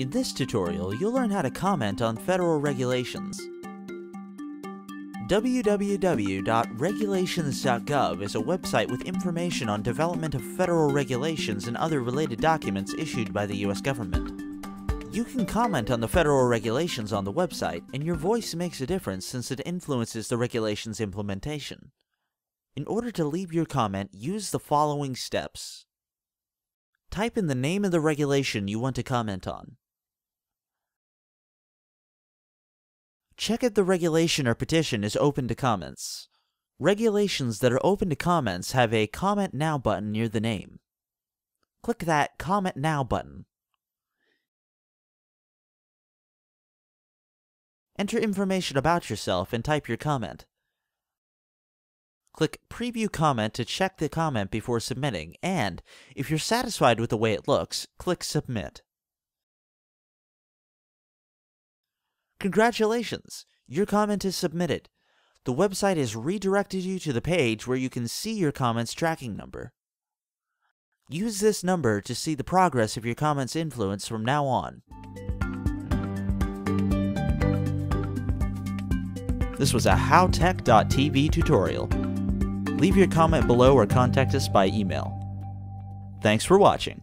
In this tutorial, you'll learn how to comment on federal regulations. www.regulations.gov is a website with information on development of federal regulations and other related documents issued by the U.S. government. You can comment on the federal regulations on the website, and your voice makes a difference since it influences the regulations' implementation. In order to leave your comment, use the following steps. Type in the name of the regulation you want to comment on. Check if the regulation or petition is open to comments. Regulations that are open to comments have a Comment Now button near the name. Click that Comment Now button. Enter information about yourself and type your comment. Click Preview Comment to check the comment before submitting, and if you're satisfied with the way it looks, click Submit. Congratulations! Your comment is submitted. The website has redirected you to the page where you can see your comment's tracking number. Use this number to see the progress of your comment's influence from now on. This was a HowTech.tv tutorial. Leave your comment below or contact us by email. Thanks for watching.